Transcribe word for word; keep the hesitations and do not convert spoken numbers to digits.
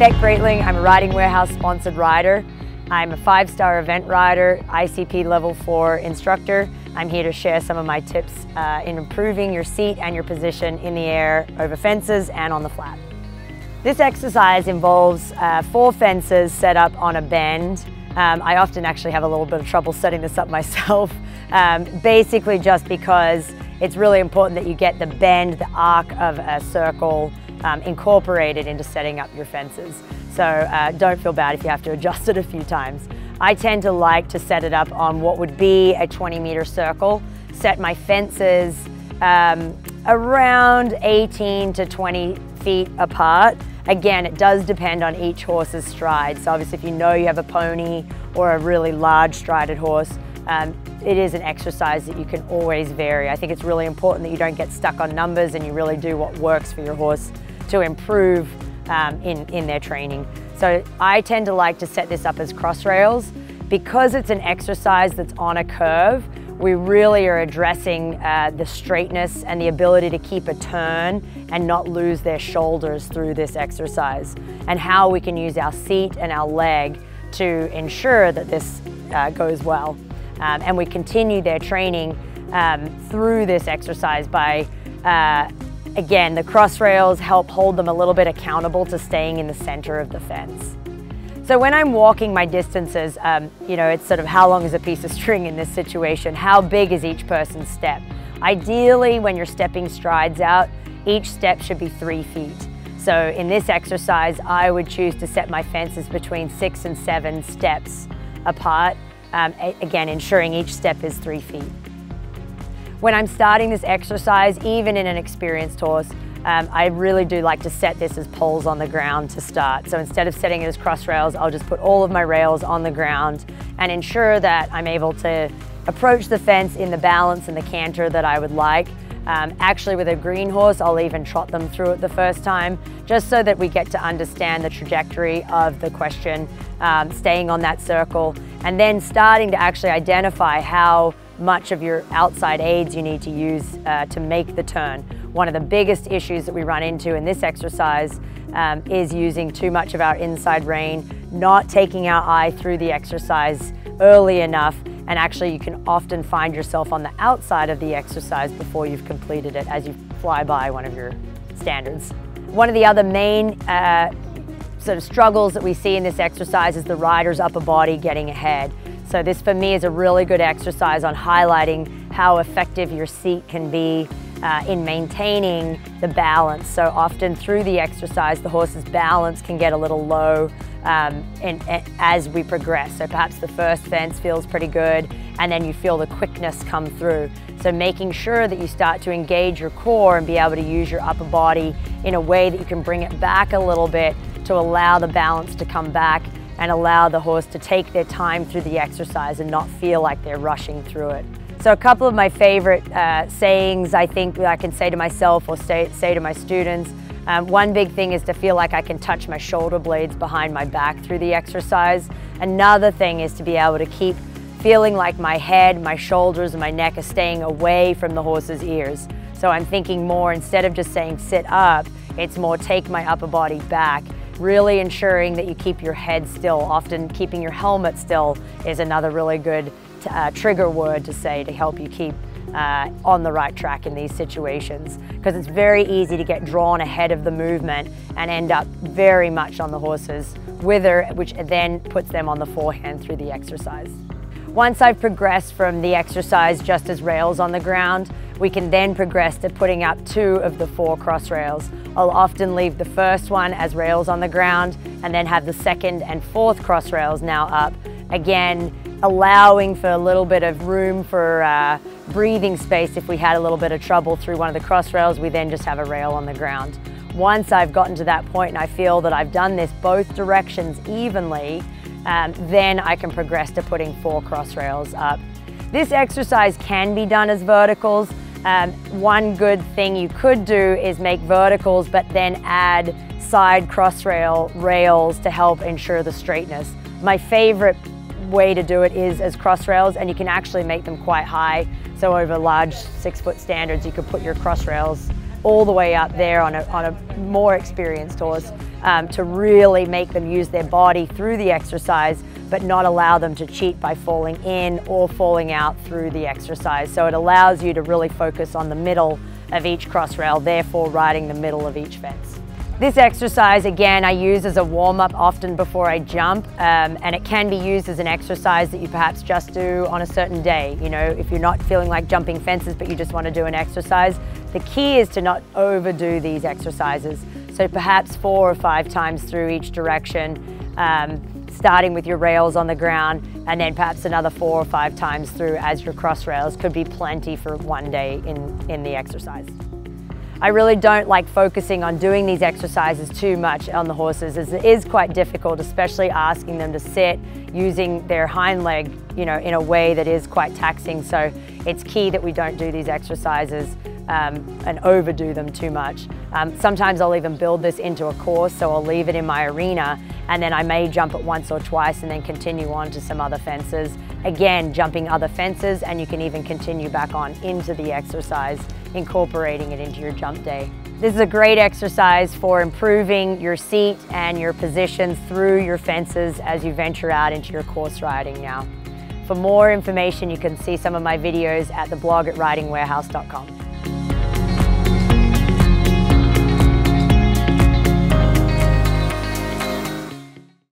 I'm Bec Braitling. I'm a Riding Warehouse sponsored rider. I'm a five-star event rider, I C P level four instructor. I'm here to share some of my tips uh, in improving your seat and your position in the air over fences and on the flat. This exercise involves uh, four fences set up on a bend. Um, I often actually have a little bit of trouble setting this up myself, um, basically just because it's really important that you get the bend, the arc of a circle um, incorporated into setting up your fences. So uh, don't feel bad if you have to adjust it a few times. I tend to like to set it up on what would be a twenty meter circle, set my fences um, around eighteen to twenty feet apart. Again, it does depend on each horse's stride. So obviously if you know you have a pony or a really large strided horse, um, it is an exercise that you can always vary. I think it's really important that you don't get stuck on numbers and you really do what works for your horse to improve um, in, in their training. So I tend to like to set this up as cross rails. Because it's an exercise that's on a curve, we really are addressing uh, the straightness and the ability to keep a turn and not lose their shoulders through this exercise, and how we can use our seat and our leg to ensure that this uh, goes well. Um, and we continue their training um, through this exercise by, uh, again, the cross rails help hold them a little bit accountable to staying in the center of the fence. So when I'm walking my distances, um, you know, it's sort of how long is a piece of string in this situation? How big is each person's step? Ideally, when you're stepping strides out, each step should be three feet. So in this exercise, I would choose to set my fences between six and seven steps apart. Um, again, ensuring each step is three feet. When I'm starting this exercise, even in an experienced horse, um, I really do like to set this as poles on the ground to start. So instead of setting it as cross rails, I'll just put all of my rails on the ground and ensure that I'm able to approach the fence in the balance and the canter that I would like. Um, actually, with a green horse, I'll even trot them through it the first time, just so that we get to understand the trajectory of the question, um, staying on that circle, and then starting to actually identify how much of your outside aids you need to use uh, to make the turn. One of the biggest issues that we run into in this exercise um, is using too much of our inside rein, not taking our eye through the exercise early enough, and actually you can often find yourself on the outside of the exercise before you've completed it as you fly by one of your standards. One of the other main uh, sort of struggles that we see in this exercise is the rider's upper body getting ahead. So this for me is a really good exercise on highlighting how effective your seat can be uh, in maintaining the balance. So often through the exercise, the horse's balance can get a little low Um, and, and as we progress. So perhaps the first fence feels pretty good, and then you feel the quickness come through. So making sure that you start to engage your core and be able to use your upper body in a way that you can bring it back a little bit to allow the balance to come back and allow the horse to take their time through the exercise and not feel like they're rushing through it. So a couple of my favorite uh, sayings I think that I can say to myself or say, say to my students. Um, one big thing is to feel like I can touch my shoulder blades behind my back through the exercise. Another thing is to be able to keep feeling like my head, my shoulders, and my neck are staying away from the horse's ears. So I'm thinking more, instead of just saying sit up, it's more take my upper body back, really ensuring that you keep your head still. Often keeping your helmet still is another really good uh, trigger word to say to help you keep Uh, on the right track in these situations, because it's very easy to get drawn ahead of the movement and end up very much on the horse's wither, which then puts them on the forehand through the exercise. Once I've progressed from the exercise just as rails on the ground, we can then progress to putting up two of the four cross rails. I'll often leave the first one as rails on the ground and then have the second and fourth cross rails now up, again allowing for a little bit of room for uh, breathing space. If we had a little bit of trouble through one of the cross rails, we then just have a rail on the ground. Once I've gotten to that point and I feel that I've done this both directions evenly, um, then I can progress to putting four cross rails up. This exercise can be done as verticals. Um, one good thing you could do is make verticals but then add side cross rail rails to help ensure the straightness. My favorite way to do it is as cross rails, and you can actually make them quite high. So over large six foot standards, you could put your cross rails all the way up there on a, on a more experienced horse um, to really make them use their body through the exercise, but not allow them to cheat by falling in or falling out through the exercise. So it allows you to really focus on the middle of each cross rail, therefore riding the middle of each fence. This exercise, again, I use as a warm-up often before I jump, um, and it can be used as an exercise that you perhaps just do on a certain day. You know, if you're not feeling like jumping fences, but you just want to do an exercise, the key is to not overdo these exercises. So perhaps four or five times through each direction, um, starting with your rails on the ground, and then perhaps another four or five times through as your cross rails could be plenty for one day in, in the exercise. I really don't like focusing on doing these exercises too much on the horses, as it is quite difficult, especially asking them to sit using their hind leg, you know, in a way that is quite taxing. So it's key that we don't do these exercises um, and overdo them too much. Um, sometimes I'll even build this into a course, so I'll leave it in my arena, and then I may jump it once or twice and then continue on to some other fences. Again, jumping other fences, and you can even continue back on into the exercise, incorporating it into your jump day. This is a great exercise for improving your seat and your position through your fences as you venture out into your course riding now. For more information, you can see some of my videos at the blog at riding warehouse dot com.